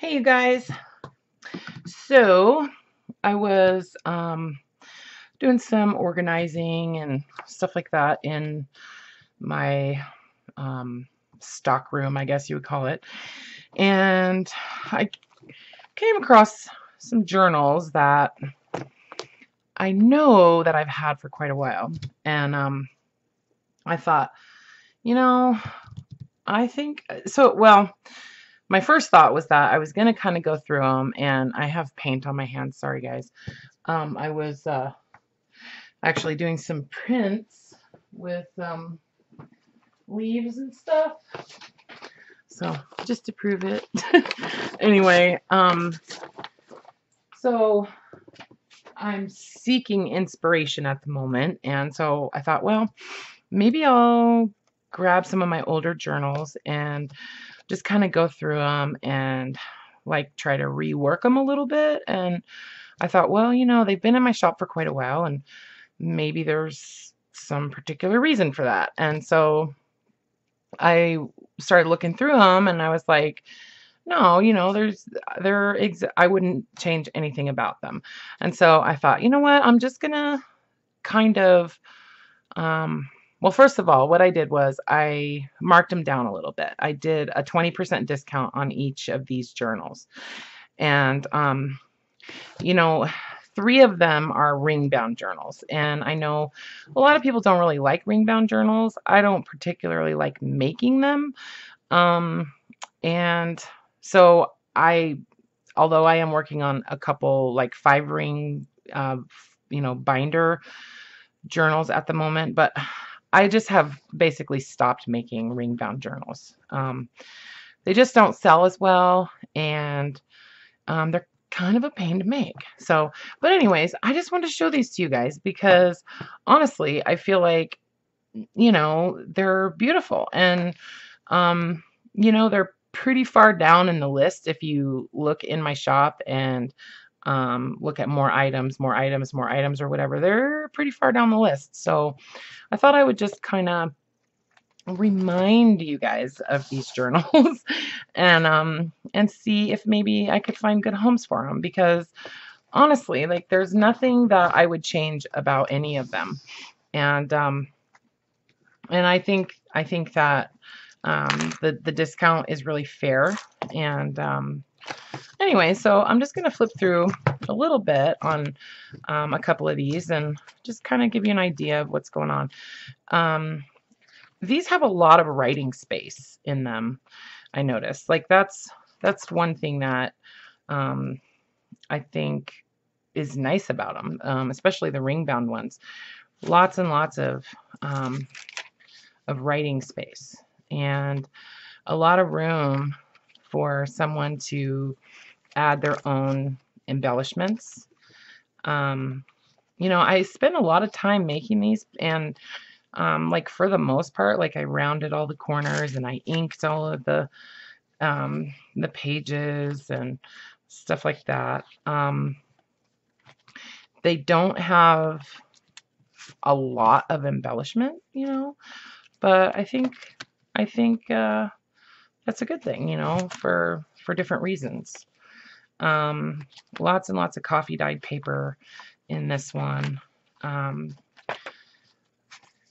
Hey you guys, so I was doing some organizing and stuff like that in my stock room, I guess you would call it, and I came across some journals that I know that I've had for quite a while, and I thought, you know, I think, so, well, my first thought was that I was going to kind of go through them, and I have paint on my hands. Sorry, guys. I was actually doing some prints with leaves and stuff. So, just to prove it. Anyway, so I'm seeking inspiration at the moment, and so I thought, well, maybe I'll grab some of my older journals and just kind of go through them and like try to rework them a little bit. And I thought, well, you know, they've been in my shop for quite a while and maybe there's some particular reason for that. And so I started looking through them and I was like, no, you know, I wouldn't change anything about them. And so I thought, you know what, I'm just gonna kind of, well, first of all, what I did was I marked them down a little bit. I did a 20% discount on each of these journals. And, you know, three of them are ring-bound journals. And I know a lot of people don't really like ring-bound journals. I don't particularly like making them. And so although I am working on a couple like 5-ring, you know, binder journals at the moment, but I just have basically stopped making ring-bound journals. They just don't sell as well, and they're kind of a pain to make. So, but anyways, I just wanted to show these to you guys because honestly, I feel like, you know, they're beautiful, and, you know, they're pretty far down in the list if you look in my shop and look at more items or whatever. They're pretty far down the list. So I thought I would just kind of remind you guys of these journals and see if maybe I could find good homes for them, because honestly, like, there's nothing that I would change about any of them. And I think that the discount is really fair. And anyway, so I'm just going to flip through a little bit on a couple of these and just kind of give you an idea of what's going on. These have a lot of writing space in them, I noticed. Like, that's one thing that I think is nice about them, especially the ring-bound ones. Lots and lots of writing space and a lot of room for someone to add their own embellishments. You know, I spent a lot of time making these, and like, for the most part, like, I rounded all the corners and I inked all of the pages and stuff like that. They don't have a lot of embellishment, you know, but I think that's a good thing, you know, for different reasons. Lots and lots of coffee dyed paper in this one.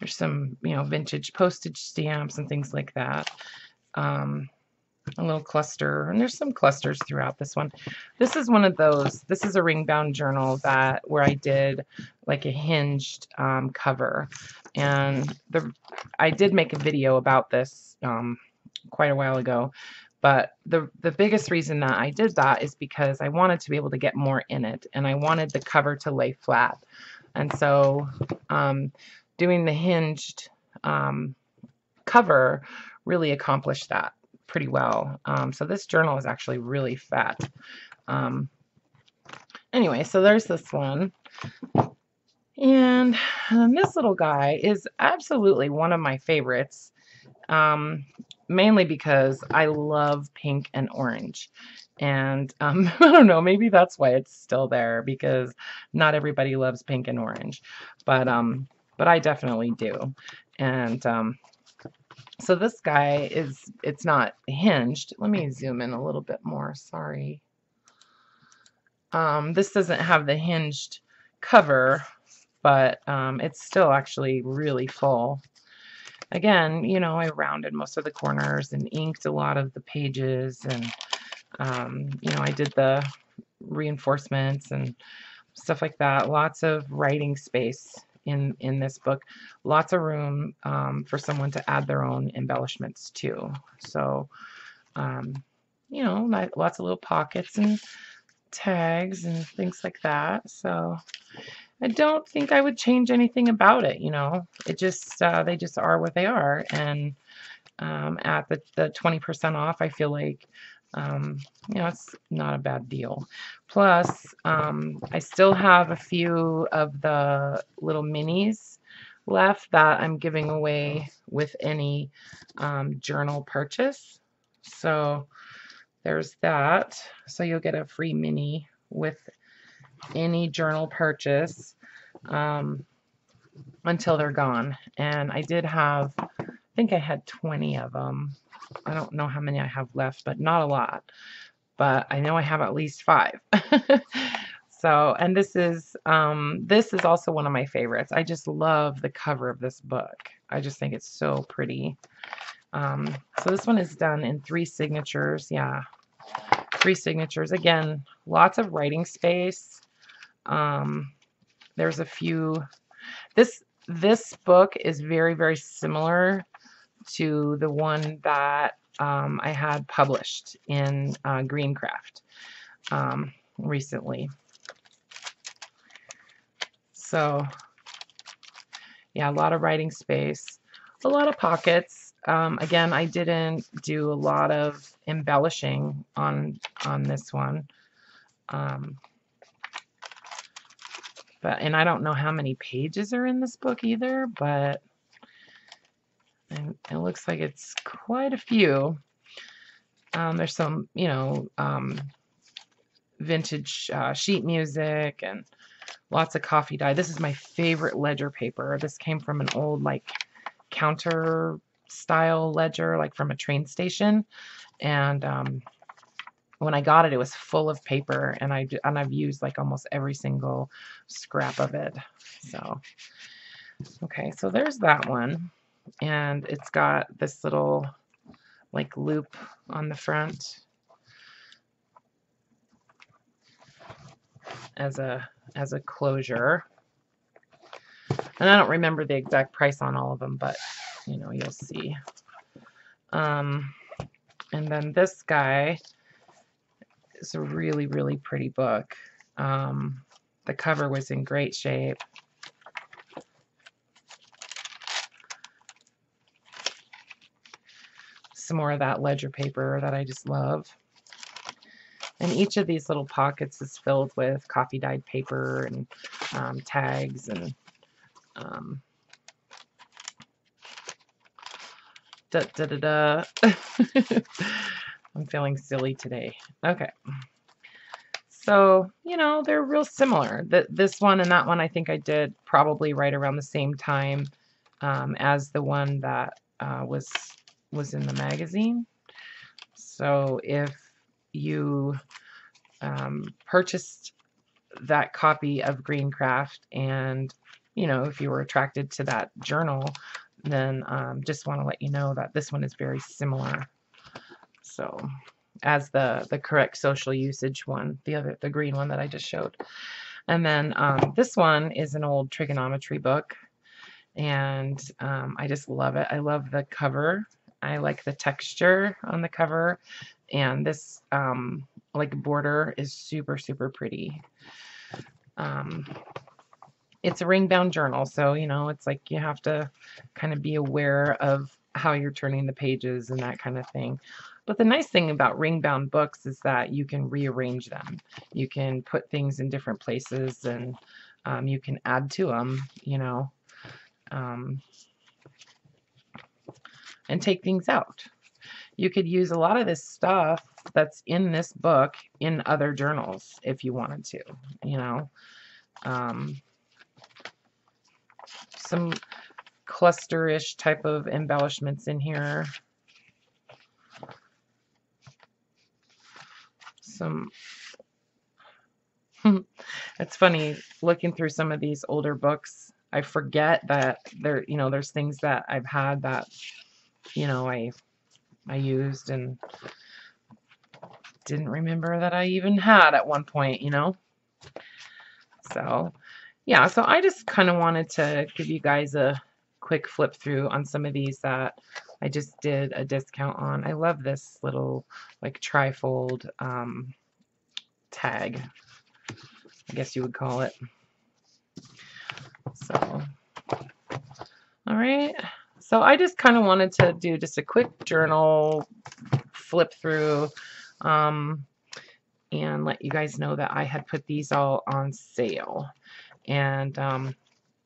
There's some, you know, vintage postage stamps and things like that. A little cluster, and there's some clusters throughout this one. This is one of those. This is a ring-bound journal where I did like a hinged cover, and I did make a video about this quite a while ago, but the biggest reason that I did that is because I wanted to be able to get more in it, and I wanted the cover to lay flat. And so doing the hinged cover really accomplished that pretty well. So this journal is actually really fat. Anyway, so there's this one. And this little guy is absolutely one of my favorites. Mainly because I love pink and orange, and I don't know, maybe that's why it's still there, because not everybody loves pink and orange, but I definitely do. And So this guy is, it's not hinged. Let me zoom in a little bit more. Sorry. This doesn't have the hinged cover, but it's still actually really full. Again, you know, I rounded most of the corners and inked a lot of the pages, and, you know, I did the reinforcements and stuff like that. Lots of writing space in this book. Lots of room for someone to add their own embellishments too. So, you know, lots of little pockets and tags and things like that. So I don't think I would change anything about it. You know, it just, they just are what they are. And at the 20% off, I feel like, you know, it's not a bad deal. Plus, I still have a few of the little minis left that I'm giving away with any journal purchase. So there's that. So you'll get a free mini with any journal purchase until they're gone. And I did have, I think I had 20 of them. I don't know how many I have left, but not a lot. But I know I have at least 5. So, and this is also one of my favorites. I just love the cover of this book. I just think it's so pretty. So this one is done in 3 signatures. Yeah, 3 signatures. Again, lots of writing space. There's a few. This book is very, very similar to the one that I had published in Greencraft recently. So yeah, a lot of writing space, a lot of pockets. Again, I didn't do a lot of embellishing on this one. And I don't know how many pages are in this book either, but and it looks like it's quite a few. There's some, you know, vintage sheet music and lots of coffee dye. This is my favorite ledger paper. This came from an old, like, counter style ledger, like from a train station. And when I got it, it was full of paper, and I've used like almost every single scrap of it. So, okay, so there's that one. And it's got this little like loop on the front as a closure. And I don't remember the exact price on all of them, but you know, you'll see. And then this guy is a really, really pretty book. The cover was in great shape. Some more of that ledger paper that I just love. And each of these little pockets is filled with coffee dyed paper and tags and I'm feeling silly today. Okay. So, you know, they're real similar. This one and that one, I think I did probably right around the same time as the one that was in the magazine. So if you purchased that copy of Greencraft, and you know, if you were attracted to that journal, then just want to let you know that this one is very similar. So as the correct social usage one, the green one that I just showed. And then this one is an old trigonometry book, and I just love it. I love the cover. I like the texture on the cover, and this like border is super, super pretty. It's a ring bound journal, so you know, it's like you have to kind of be aware of how you're turning the pages and that kind of thing. But the nice thing about ring bound books is that you can rearrange them. You can put things in different places, and you can add to them, you know, and take things out. You could use a lot of this stuff that's in this book in other journals if you wanted to, you know. Some cluster-ish type of embellishments in here. Some it's funny looking through some of these older books, I forget that there, you know, there's things that I've had that, you know, I used and didn't remember that I even had at one point, you know. So yeah, so I just kind of wanted to give you guys a quick flip through on some of these that I just did a discount on. I love this little like trifold tag, I guess you would call it. So, all right. So I just kind of wanted to do just a quick journal flip through and let you guys know that I had put these all on sale. And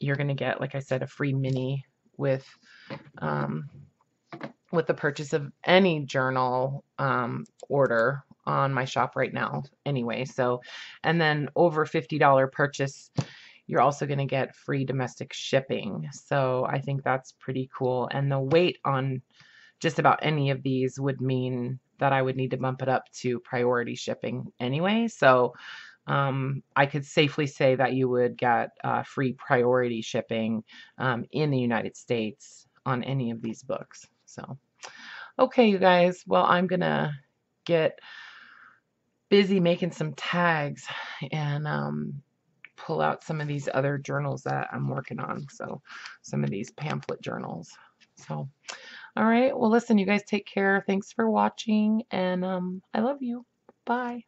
you're going to get, like I said, a free mini with the purchase of any journal order on my shop right now anyway. So, and then over $50 purchase, you're also going to get free domestic shipping. So I think that's pretty cool. And the weight on just about any of these would mean that I would need to bump it up to priority shipping anyway. So I could safely say that you would get free priority shipping in the United States on any of these books. So, okay, you guys, well, I'm going to get busy making some tags and pull out some of these other journals that I'm working on. So some of these pamphlet journals. So, all right. Well, listen, you guys take care. Thanks for watching, and I love you. Bye.